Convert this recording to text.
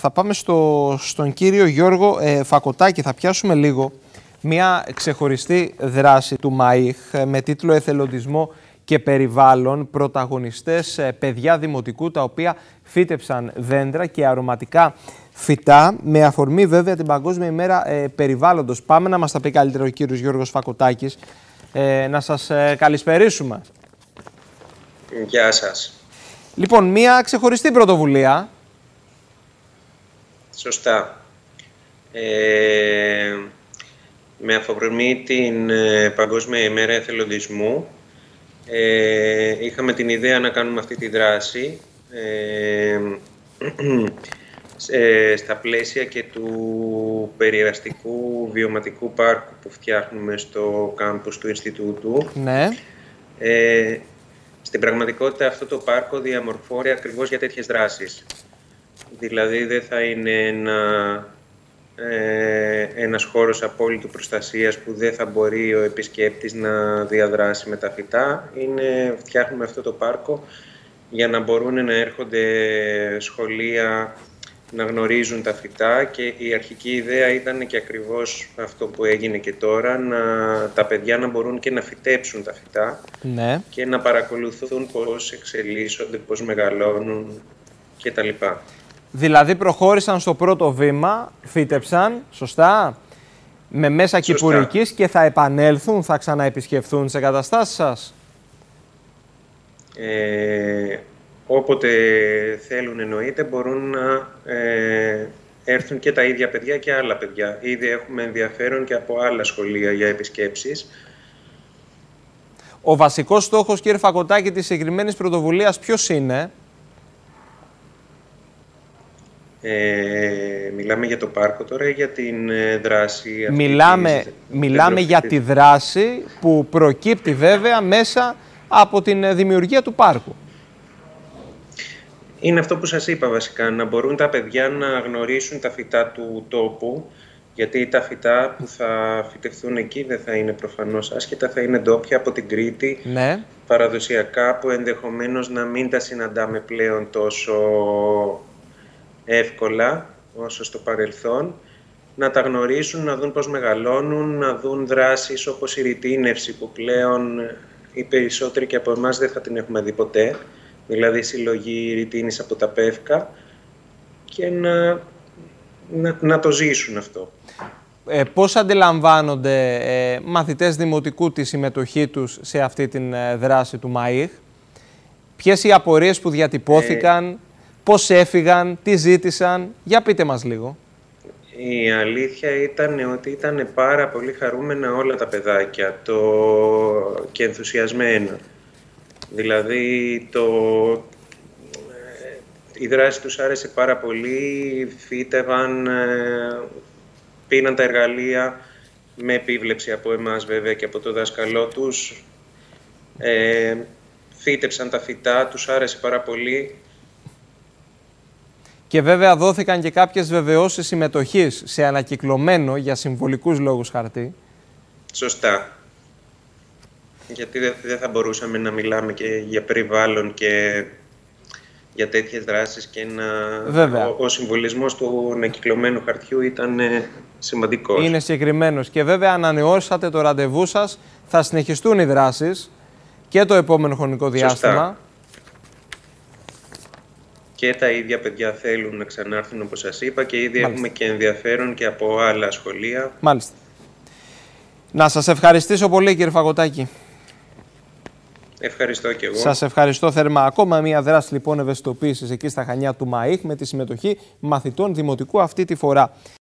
Θα πάμε στον κύριο Γιώργο Φακοτάκη. Θα πιάσουμε λίγο μια ξεχωριστή δράση του ΜΑΙΧ με τίτλο «Εθελοντισμό και περιβάλλον». Πρωταγωνιστές παιδιά δημοτικού τα οποία φύτεψαν δέντρα και αρωματικά φυτά με αφορμή βέβαια την Παγκόσμια ημέρα περιβάλλοντος. Πάμε να μας τα πει καλύτερα ο κύριος Γιώργος Φακοτάκης. Να σας καλησπερίσουμε. Γεια σας. Λοιπόν, μια ξεχωριστή πρωτοβουλία. Σωστά. Με αφορμή την Παγκόσμια ημέρα εθελοντισμού είχαμε την ιδέα να κάνουμε αυτή τη δράση στα πλαίσια και του περιεραστικού βιωματικού πάρκου που φτιάχνουμε στο κάμπους του Ινστιτούτου. Ναι. Στην πραγματικότητα αυτό το πάρκο διαμορφώνει ακριβώς για τέτοιες δράσεις. Δηλαδή δεν θα είναι ένας χώρος απόλυτου προστασίας που δεν θα μπορεί ο επισκέπτης να διαδράσει με τα φυτά. Φτιάχνουμε αυτό το πάρκο για να μπορούν να έρχονται σχολεία να γνωρίζουν τα φυτά, και η αρχική ιδέα ήταν και ακριβώς αυτό που έγινε και τώρα, τα παιδιά να μπορούν και να φυτέψουν τα φυτά, ναι, και να παρακολουθούν πώς εξελίσσονται, πώς μεγαλώνουν κτλ. Δηλαδή προχώρησαν στο πρώτο βήμα, φύτεψαν, σωστά, με μέσα κυπουρικής, και θα επανέλθουν, θα ξαναεπισκεφθούν σε καταστάσεις σας. Όποτε θέλουν εννοείται μπορούν να έρθουν και τα ίδια παιδιά και άλλα παιδιά. Ήδη έχουμε ενδιαφέρον και από άλλα σχολεία για επισκέψεις. Ο βασικός στόχος, κύριε Φακοτάκη, της συγκεκριμένης πρωτοβουλίας ποιος είναι? Μιλάμε για το πάρκο τώρα ή για την δράση αυτή? Μιλάμε για τη δράση που προκύπτει βέβαια μέσα από την δημιουργία του πάρκου. Είναι αυτό που σας είπα βασικά, να μπορούν τα παιδιά να γνωρίσουν τα φυτά του τόπου, γιατί τα φυτά που θα φυτευτούν εκεί δεν θα είναι προφανώς άσχετα, θα είναι ντόπια από την Κρήτη, ναι, παραδοσιακά, που ενδεχομένως να μην τα συναντάμε πλέον τόσο εύκολα όσο στο παρελθόν, να τα γνωρίσουν, να δουν πώς μεγαλώνουν, να δουν δράσεις όπως η ρυτίνευση που πλέον οι περισσότεροι και από εμάς δεν θα την έχουμε δει ποτέ, δηλαδή συλλογή ρυτίνης από τα πεύκα, και να το ζήσουν αυτό. Πώς αντιλαμβάνονται μαθητές δημοτικού τη συμμετοχή τους σε αυτή την δράση του ΜΑΙΧ? Ποιες οι απορίες που διατυπώθηκαν, πώς έφυγαν, τι ζήτησαν? Για πείτε μας λίγο. Η αλήθεια ήταν ότι ήταν πάρα πολύ χαρούμενα όλα τα παιδάκια και ενθουσιασμένα. Δηλαδή η δράση τους άρεσε πάρα πολύ, φύτευαν, πήραν τα εργαλεία με επίβλεψη από εμάς βέβαια και από το δάσκαλό τους, φύτεψαν τα φυτά, τους άρεσε πάρα πολύ. Και βέβαια δόθηκαν και κάποιες βεβαιώσεις συμμετοχής σε ανακυκλωμένο για συμβολικούς λόγους χαρτί. Σωστά. Γιατί δεν θα μπορούσαμε να μιλάμε και για περιβάλλον και για τέτοιες δράσεις και ο συμβολισμός του ανακυκλωμένου χαρτιού ήταν σημαντικός. Είναι συγκεκριμένος. Και βέβαια ανανεώσατε το ραντεβού σας. Θα συνεχιστούν οι δράσεις και το επόμενο χρονικό διάστημα. Σωστά. Και τα ίδια παιδιά θέλουν να ξανάρθουν, όπως σας είπα, και ήδη έχουμε και ενδιαφέρον και από άλλα σχολεία. Μάλιστα. Να σας ευχαριστήσω πολύ, κύριε Φακοτάκη. Ευχαριστώ και εγώ. Σας ευχαριστώ θερμά. Ακόμα μια δράση λοιπόν ευαισθητοποίησης εκεί στα Χανιά του ΜΑΙΧ με τη συμμετοχή μαθητών δημοτικού αυτή τη φορά.